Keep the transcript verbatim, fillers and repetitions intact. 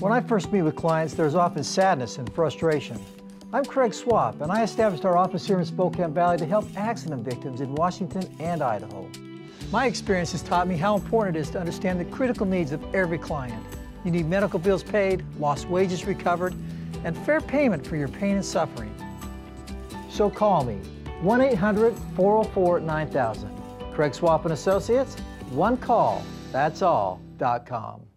When I first meet with clients, there's often sadness and frustration. I'm Craig Swapp, and I established our office here in Spokane Valley to help accident victims in Washington and Idaho. My experience has taught me how important it is to understand the critical needs of every client. You need medical bills paid, lost wages recovered, and fair payment for your pain and suffering. So call me, one eight hundred, four oh four, nine thousand. Craig Swapp and Associates, one call, that's all dot com.